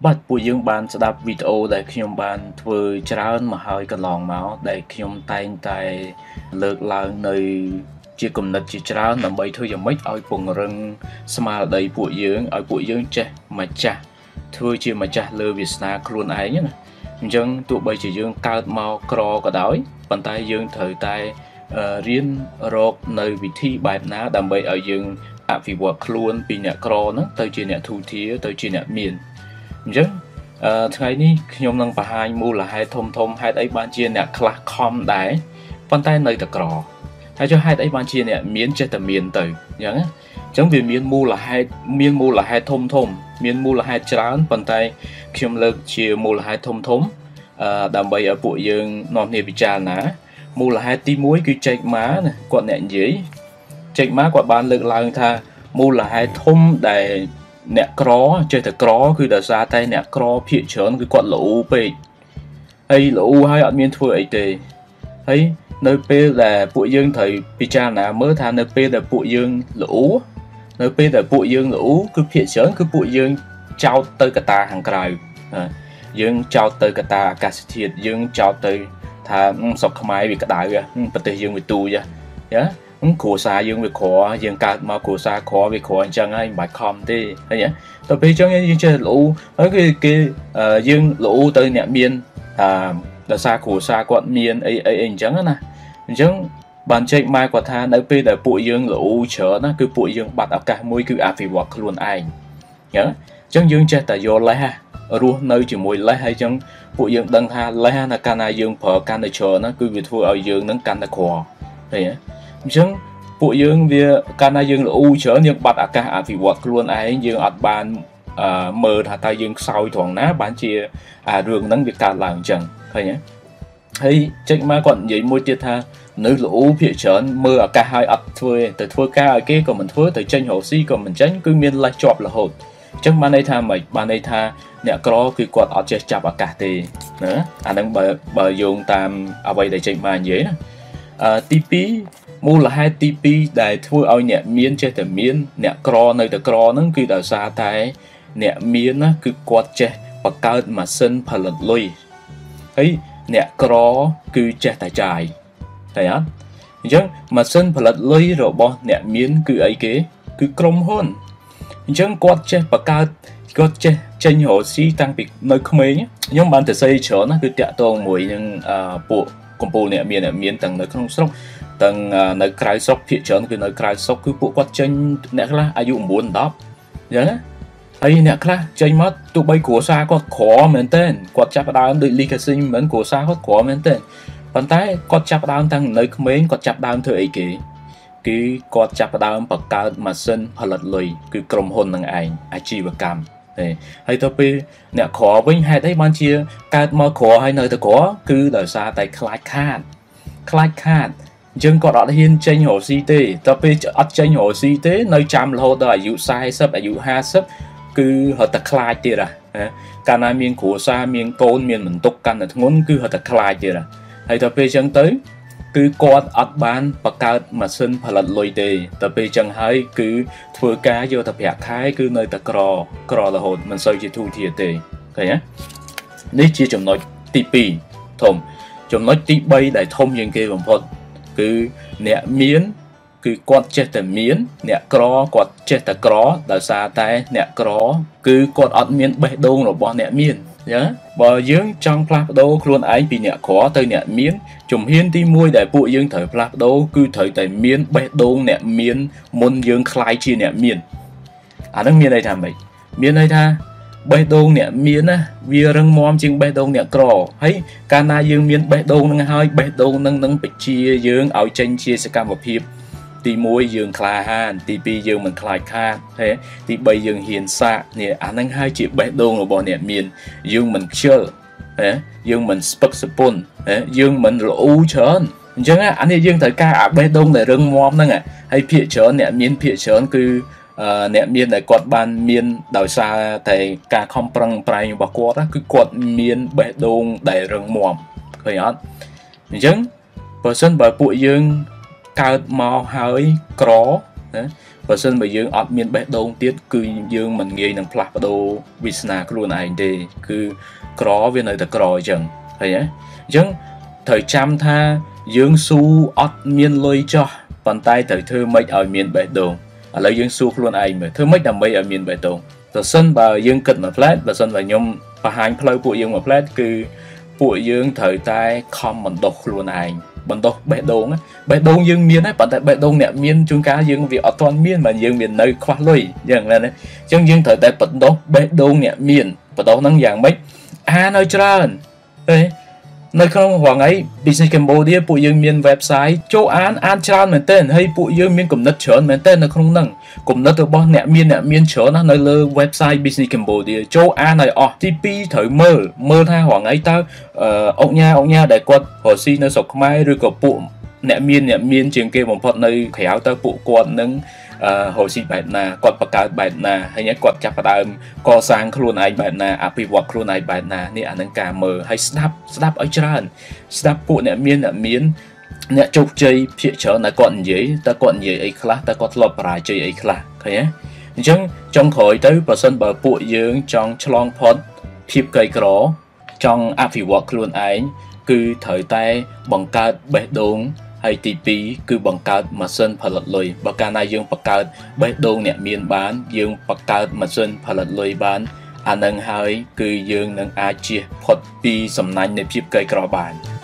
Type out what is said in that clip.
But put young bands up with all the young band to drown my long mouth, like young time tie look like no chicken that you drown and by to your mate I pung rung smile they put young. I put young check my chat to you my chat love is not cruel. I young to by young card mouth craw got out, but I young to tie riêng rock no vị thi bài ná đam bay ở dương à vì vợ luôn bị nhẹ cro nó tới chuyện nhẹ thu thía tới chuyện nhẹ miền chứ thấy ní nhom năng bà hai mua là hai thom thom hai đấy ban chia nhẹ class com đấy bàn tay nơi tập cro hay cho hai đấy ban chia nhẹ miền chơi tập miền từ nhớ chẳng vì miền mua là hai thom thom miền mua là hai trán bàn tay nhom lực chia mua là hai thom thom đam bay ở bộ dương non nề bị tràn ná mù là hai tí muối cứ chạy má này còn nẹn dễ chạy má còn ban lực lao tha mù là hai thôm để nẹn cỏ chơi thật cỏ cứ đỡ ra tay nẹn cỏ phía trốn cứ còn lũ bể hay lũ hai ở miền thuở ấy tề thấy nơi pe là bộ dương thời picha là mới tha nơi pe là bộ dương lũ nơi pe là bộ dương lũ cứ phía trốn cứ bộ dương trao tới cả ta hàng cày dương trao tới cả ta cả thiệt dương trao tới thà sọc máy bị cả đại vậy, bật tay dương bị tù vậy, nhá, cổ xa dương bị khó, dương cạt mà cổ xa khó bị khó chẳng ai bài com đi, thấy nhá, tập bây chẳng như chơi lũ, ở cái dương lũ tới nhẹ miên, là xa quạt miên, ấy chẳng á nè, chẳng bàn chơi mai quạt than ở bên là bụi dương lũ chở nó, cứ bụi dương bật áp cả mũi cứ áp phải quạt luôn ai, nhá, chẳng dương chơi tại do lấy ha. Rùa nơi chỉ mùi lấy hai chân bộ dương đăng ha lấy hai là cana dương phở cana chờ nó cứ việc thua ở dương nắng cana khò thế chứ bộ dương về cana dương là u chở nhưng bật cả à vì quạt luôn ai dương ở bàn mờ thà tay dương sau thoảng ná bán chia à đường nắng việc càn làng chẳng thế nhé thấy trách má còn vậy môi tiệt tha nữ lũ phía trơn mưa ở cả hai ập thôi từ thua ca ở kia còn mình thua từ tranh hồ si còn mình tránh cứ miên là chọp là hột chẳng ban đây tha mày ban đây tha nè có khi quạt ở trên chạp ở cả tì nữa anh đang bờ dùng tam ở vậy để chạy mà dễ tp mua là hai tp để thua ao nhẹ miên chơi từ miên nè cro nơi từ cro nó cứ đào xa tay nè miên á cứ quạt chơi bậc cao mà sân phải lật lui ấy nè cro cứ chơi tại trái thấy á chứ mà sân phải lật lui rồi bo nè miên cứ ấy kế cứ crom hơn chứ quạt chơi bậc cao có chơi tranh hồ si tăng bị nơi không mấy nhé nhưng bạn thể xây chở nó cứ tẹo to mùi nhưng bộ còn bộ này miền tầng nơi không sốc tầng nơi cài sốc thị trấn cứ nơi cài sốc cứ bộ quát tranh nè là ai dụ muốn đó nhớ ấy nè là tranh mất tụi bay của xa có khó mến tên quạt chạp đá đợi ly cái sinh mến của xa có khó mến tên bàn tay quạt chạp đá tăng nơi không mấy quạt chạp đá thời kỳ cứ quạt chạp đá bậc cao mà sân hoặc lật lùi cứ cầm hồn năng ảnh ai chi và cam hay tập đi nè khó với hai đấy ban chia cái mà khó hay nơi ta có cứ đào xa tại khai khát nhưng có đó hiên tranh hồ si tế tập đi ắt tranh hồ si tế nơi chạm lâu đời dụ sai sấp dụ ha sấp cứ họ ta khai tiệt à cái này miền của xa miền côn miền mình tục căn là ngôn cứ họ ta khai tiệt à hay tập đi chẳng tới cứ quạt ắt ban bạc cao mà xin phải lật lôi đề tập đi chẳng hay cứ vừa cá vô tập hạt thái cứ nơi tập cò cò là hồn mình soi chỉ thu thiệt tề thấy nhá đấy chia chồng nói tp thùng chồng nói tí bay đại thông riêng kia bằng phật cứ nẹt miến cứ quạt che tờ miến nẹt cò quạt che tờ cò đào xa tay nẹt cò cứ quạt ắt miến bảy đô rồi bỏ nẹt miến nhá bỏ dưỡng trong plap đô luôn ấy bị nẹt khó tới nẹt miến chồng hiên tí môi đại bụi dương thời plap đô cứ thời tại miến bảy đô nẹt miến môn dương khai chi nẹt miến à nó miến đây thà mày miến đây tha bảy đô nẹt miến á vì răng móm chừng bảy đô nẹt cỏ ấy cana dương miến bảy đô nâng hai bảy đô nâng nâng bị chia dương áo tranh chia sẽ cam một hiệp tí môi dương khai han tí pi dương mình khai kha thế tí bay dương hiền xa nè anh năng hai chị bảy đô rồi bỏ nẹt miến dương mình chơi dương mình spuk spun dương mình lũ chớn chẳng á anh ấy dương thời ca ở bên đông để rừng mom năng à hay phía chớn nè miên phía chớn cứ nè miên để quạt ban miên đào xa thầy ca không prang prang và quạt á cứ quạt miên bên đông để rừng mom thấy không chẳng person bởi bụi dương cao màu hơi cỏ Bởi sân bởi dương ọt miên bếp đông tiết cứ dương mình nghe nâng plak bà đô vì xa cứ luôn ảnh đề cứ khó về nơi ta khó chẳng. Thấy nhé. Chẳng thời trăm tha dương su ọt miên lôi cho bàn tay thời thơ mếch ở miên bếp đông. Ở lời dương su luôn ảnh mà thơ mếch là mếch ở miên bếp đông. Bởi sân bà dương kịch mà phát bởi sân bà nhóm bà hành phlâu của dương mà phát cứ bộ dương thời tay không mình đọc luôn ảnh. Bạn đọc bẻ đông dương miên ấy, bạn tại bẻ đông nè miên chúng cá dương vì ở toàn miên mà dương miền nơi khoa lôi, dạng này đấy, trong dương thời đại bạn đọc bẻ đông nè miên, bạn đọc năng dạng mấy, nơi trơn, đấy, nơi không hoàng ấy, business Cambodia bộ dương miền website, châu an trơn mình tên, hay bộ dương miền cùng đất trơn mình tên nơi không năng, cùng đất ở bon nè miên trơn á nơi lơ website business Cambodia, châu an này OTP thời mơ tha hoàng ấy ta. Ông nha đại quật hồ si nơi sọc mai rồi có bộ nẹm miên trên kia một phần nơi khéo ta bộ quật nâng hồ si bài na quật bạc cát bài na hay nhé quật chặt bạc âm co sang khuôn ai bài na api vọt khuôn ai bài na nè anh cả mờ hay snap ấy trơn snap bộ nẹm miên nẹm chụp chơi phía trở là còn dễ ấy khla ta còn lọp bài chơi ấy khla thấy nhé nhưng trong khỏi tới và sân bờ bộ dương trong long pod thiệp cây cỏ trong Aviwak luôn anh cứ thời tay bằng cát bể đông hay tivi cứ bằng cát mà sơn phải lật lùi bằng cát này dương bằng cát bể đông nè miền bán dương bằng cát mà sơn phải lật lùi bán anh đang hay cứ dương đang ai chia phật pi sầm nành để chip cây cỏ bàn